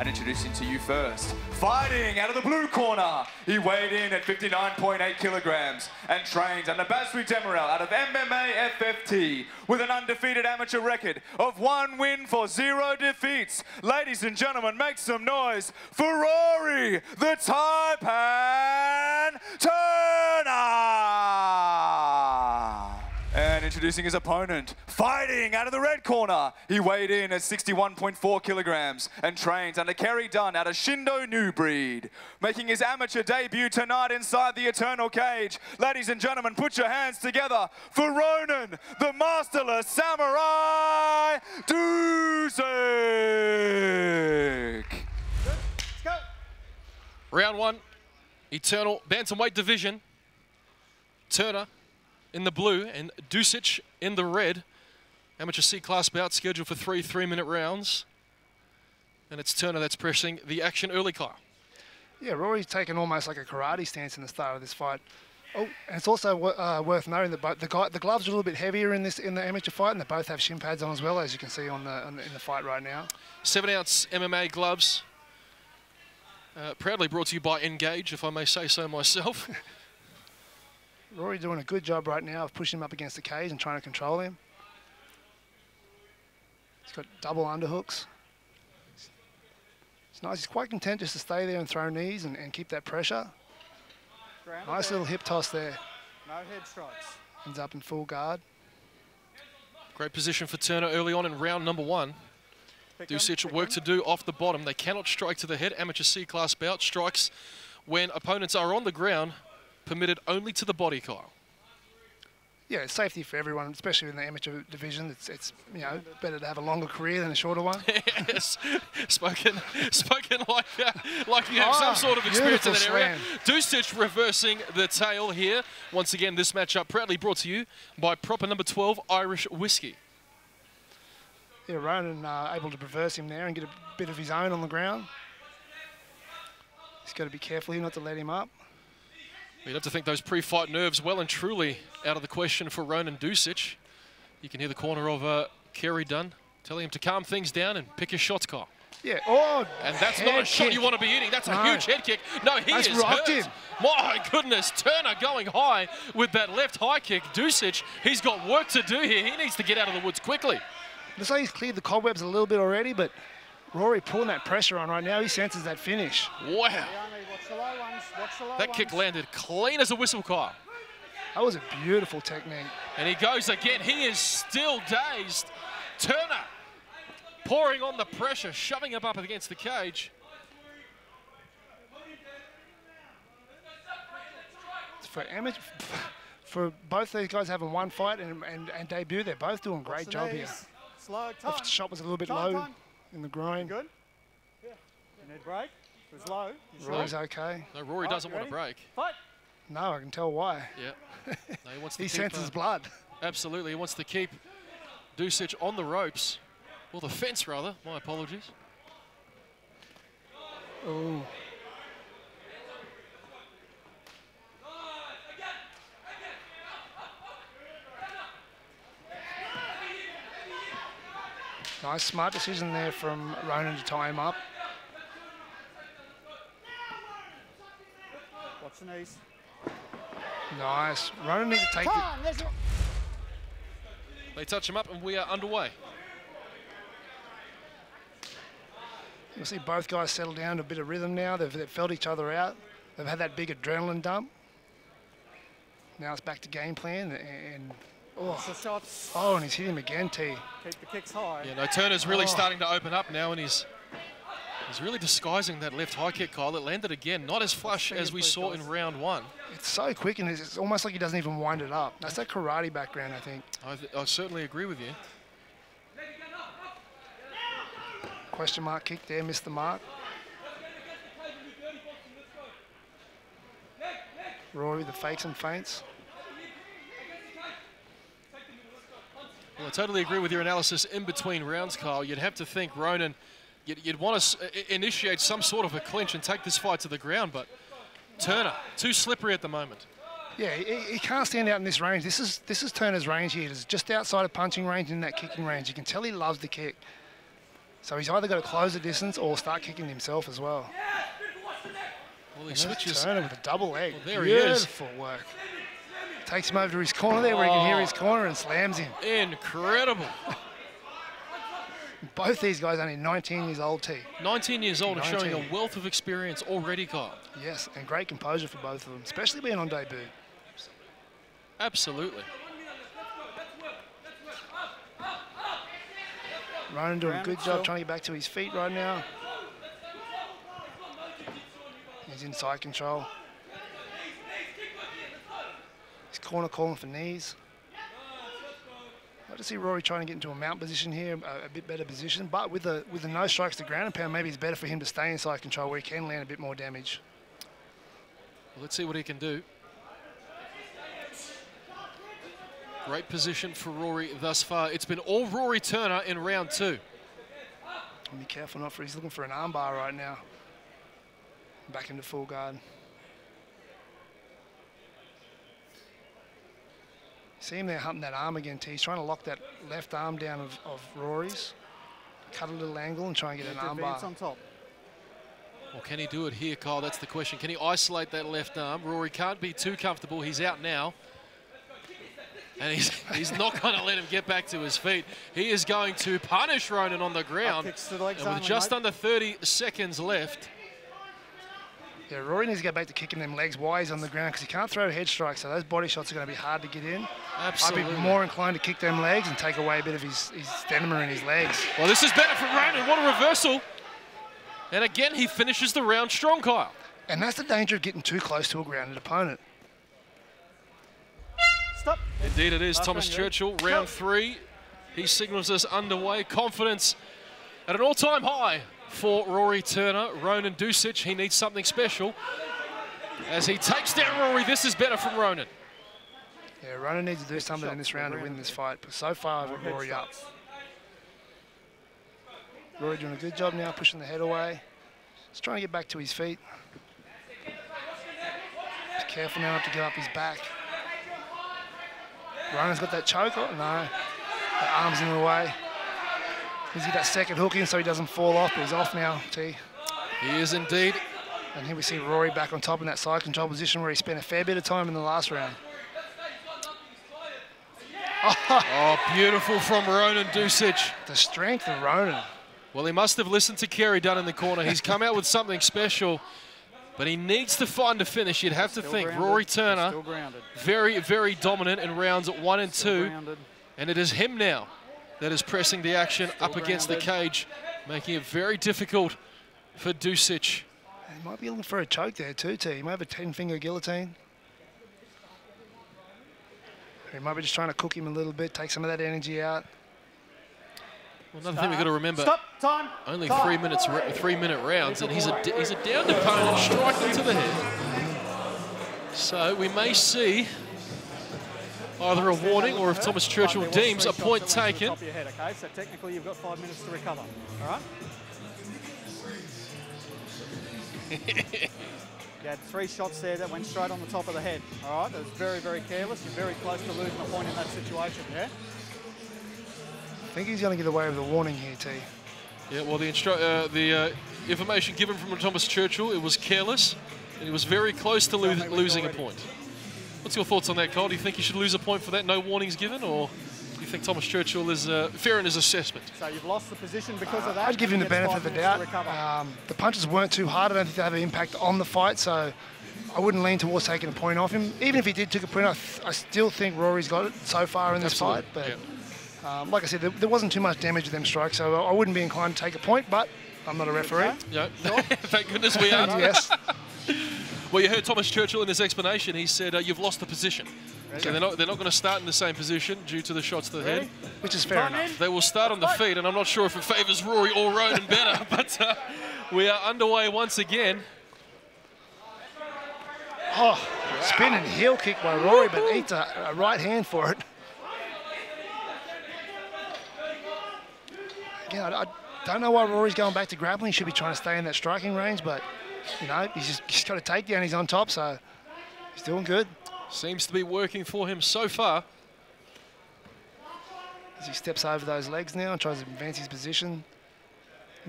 and introducing to you first, fighting out of the blue corner. He weighed in at 59.8 kilograms and trains under Basri Demerel out of MMA FFT with an undefeated amateur record of 1 win for 0 defeats. Ladies and gentlemen, make some noise for Rory the Taipan Turner! And introducing his opponent, fighting out of the red corner. He weighed in at 61.4 kilograms and trains under Kerry Dunn out of Shindo New Breed. Making his amateur debut tonight inside the Eternal Cage. Ladies and gentlemen, put your hands together for Rohnan, the masterless Samurai Duksic. Let's go. Round one, Eternal Bantamweight Division. Turner in the blue and Duksic in the red. Amateur C-class bout scheduled for 3 3-minute rounds. And it's Turner that's pressing the action early, Kyle. Yeah, Rory's taken almost like a karate stance in the start of this fight. Oh, and it's also worth noting that the gloves are a little bit heavier in the amateur fight, and they both have shin pads on as well, as you can see in the fight right now. 7-ounce MMA gloves. Proudly brought to you by Engage, if I may say so myself. Rory doing a good job right now of pushing him up against the cage and trying to control him. He's got double underhooks. It's nice. He's quite content just to stay there and throw knees and keep that pressure. Nice little hip toss there. No head shots. Ends up in full guard. Great position for Turner early on in round number one. Duksic work to do off the bottom. They cannot strike to the head. Amateur C-class bout strikes when opponents are on the ground. Permitted only to the body, Kyle. Yeah, it's safety for everyone, especially in the amateur division. It's you know, better to have a longer career than a shorter one. Yes, spoken like you have some sort of experience in that area. Duksic reversing the tail here. Once again, this matchup proudly brought to you by Proper Number 12 Irish Whiskey. Yeah, Rohnan able to reverse him there and get a bit of his own on the ground. He's got to be careful here not to let him up. You'd have to think those pre-fight nerves well and truly out of the question for Rohnan Duksic. You can hear the corner of Kerry Dunn telling him to calm things down and pick his shots, Kyle. Yeah. Oh, and that's not a shot you want to be eating. That's a huge head kick. No, he is hurt. My goodness, Turner going high with that left high kick. Duksic, he's got work to do here. He needs to get out of the woods quickly. Looks like he's cleared the cobwebs a little bit already, but Rory pulling that pressure on right now. He senses that finish. Wow. That kick landed clean as a whistle, Kyle. That was a beautiful technique. And he goes again. He is still dazed. Turner pouring on the pressure, shoving him up against the cage. For both these guys having one fight and debut, they're both doing a great job here. Slow time. The shot was a little bit low. In the groin. Good? Yeah. You need a break? It was low. Rory's okay. No, Rory doesn't want a break. Fight. No, I can tell why. Yeah. No, he wants to senses blood. Absolutely. He wants to keep Duksic on the ropes. Well, the fence, rather. My apologies. Oh. Nice, smart decision there from Rohnan to tie him up. Watch the knees. Nice. Rohnan needs to take it. They touch him up and we are underway. You'll see both guys settle down to a bit of rhythm now. They've felt each other out. They've had that big adrenaline dump. Now it's back to game plan and oh, and he's hit him again, T. Keep the kicks high. Yeah, no, Turner's really starting to open up now, and he's really disguising that left high kick, Kyle. It landed again, not as flush as we saw in round one. It's so quick, and it's almost like he doesn't even wind it up. That's that karate background, I think. I certainly agree with you. Question mark kick there, missed the mark. Rory, the fakes and feints. Well, I totally agree with your analysis in between rounds, Kyle. You'd have to think Rohnan, you'd want to initiate some sort of a clinch and take this fight to the ground, but Turner, too slippery at the moment. Yeah, he can't stand out in this range. This is Turner's range here. It's just outside of punching range and in that kicking range. You can tell he loves the kick. So he's either got to close the distance or start kicking himself as well. Well, he switches. Turner with a double leg. Well, there Beautiful he is. Beautiful work. Takes him over to his corner there where he can hear his corner and slams him. Incredible. Both these guys only 19 years old, T. 19 years old and showing a wealth of experience already, Kyle. Yes, and great composure for both of them, especially being on debut. Absolutely. Ronan doing a good job trying to get back to his feet right now. He's in side control. His corner calling for knees. I just see Rory trying to get into a mount position here, a bit better position, but with the no strikes to ground and pound, maybe it's better for him to stay inside control where he can land a bit more damage. Well, let's see what he can do. Great position for Rory thus far. It's been all Rory Turner in round two. Be careful not for, he's looking for an armbar right now. Back into full guard. See him there hunting that arm again, T. He's trying to lock that left arm down of Rory's. Cut a little angle and try and get an armbar. On top. Well, can he do it here, Kyle? That's the question. Can he isolate that left arm? Rory can't be too comfortable. He's out now. And he's not going to let him get back to his feet. He is going to punish Rohnan on the ground. With just under 30 seconds left. Yeah, Rory needs to go back to kicking them legs while he's on the ground because he can't throw head strikes, so those body shots are going to be hard to get in. Absolutely. I'd be more inclined to kick them legs and take away a bit of his stamina in his legs. Well, this is better for Rohnan. What a reversal. And again, he finishes the round strong, Kyle. And that's the danger of getting too close to a grounded opponent. Stop. Indeed it is. Thomas Churchill, round three. He signals us underway. Confidence at an all-time high. For Rory Turner, Rohnan Duksic, he needs something special. As he takes down Rory, this is better from Rohnan. Yeah, Rohnan needs to do something in this round to win this fight, but so far I've got Rory up. Rory doing a good job now, pushing the head away. He's trying to get back to his feet. He's careful now not to give up his back. Rohnan's got that choke, oh no, the arm's in the way. He's got that second hook in so he doesn't fall off, but he's off now, T. He is indeed. And here we see Rory back on top in that side control position where he spent a fair bit of time in the last round. Oh, beautiful from Rohnan Duksic. The strength of Rohnan. Well, he must have listened to Kerry Dunn in the corner. He's come out with something special, but he needs to find a finish. You'd have to think Rory Turner, very, very dominant in rounds 1 and 2, and it is him now. That is pressing the action up against the cage, making it very difficult for Duksic. He might be looking for a choke there too, T. He might have a 10-finger guillotine. He might be just trying to cook him a little bit, take some of that energy out. Well, another thing we've got to remember, only 3 minutes, three-minute rounds, and he's a downed opponent striking to the head. So we may see either a warning or if Thomas Churchill deems a point taken. So technically you've got 5 minutes to recover, all right? You had 3 shots there that went straight on the top of the head, all right? That was very, very careless. You're very close to losing a point in that situation, yeah? I think he's going to get away with a warning here, T. Yeah, well, the information given from Thomas Churchill, it was careless, and he was very close to losing a point. What's your thoughts on that, Cole? Do you think he should lose a point for that, no warnings given, or do you think Thomas Churchill is fair in his assessment? So you've lost the position because of that. I'd give him the benefit of the doubt. The punches weren't too hard. I don't think they have an impact on the fight, so I wouldn't lean towards taking a point off him. Even if he did take a point, I still think Rory's got it so far in this fight. But like I said, there wasn't too much damage to them strikes, so I wouldn't be inclined to take a point, but I'm not a referee. Yeah. Thank goodness we are. Yes. Well, you heard Thomas Churchill in his explanation. He said, you've lost the position. Ready? So they're not going to start in the same position due to the shots to the head. Which is fair enough. They will start on the feet, and I'm not sure if it favours Rory or Rohnan better, but we are underway once again. Oh, spin and heel kick by Rory, but eats a right hand for it. Again, I don't know why Rory's going back to grappling. He should be trying to stay in that striking range, but you know, he's got a takedown, he's on top, so he's doing good. Seems to be working for him so far. As he steps over those legs now and tries to advance his position.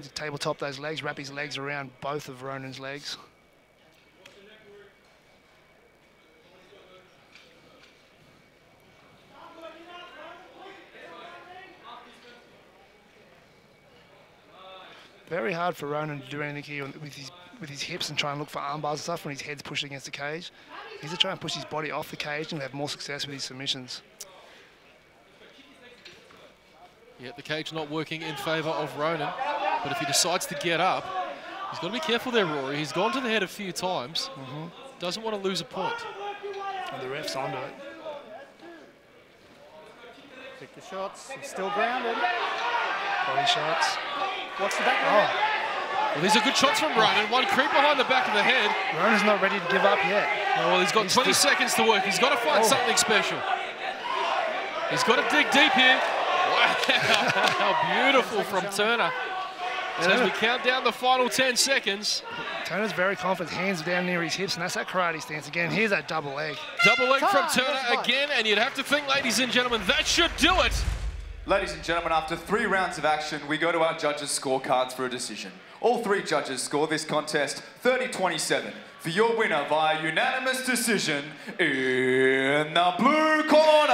To tabletop those legs, wrap his legs around both of Rohnan's legs. Very hard for Rohnan to do anything here with his hips and try and look for arm bars and stuff when his head's pushed against the cage. He's to try and push his body off the cage and have more success with his submissions. Yeah, the cage not working in favour of Rohnan, but if he decides to get up, he's got to be careful there, Rory. He's gone to the head a few times. Mm-hmm. Doesn't want to lose a point. And the ref's onto it. Take the shots. He's still grounded. Body shots. What's the back? Oh. Well, these are good shots from Rohnan. One creep behind the back of the head. Rohnan's not ready to give up yet. Oh, well, he's got 20 seconds to work. He's got to find something special. He's got to dig deep here. Wow, how beautiful from Turner. And as we count down the final 10 seconds. Turner's very confident, hands down near his hips, and that's that karate stance again. Here's that double leg. Double leg from Turner again, and you'd have to think, ladies and gentlemen, that should do it. Ladies and gentlemen, after 3 rounds of action, we go to our judges' scorecards for a decision. All 3 judges score this contest 30-27. For your winner via unanimous decision, in the blue corner.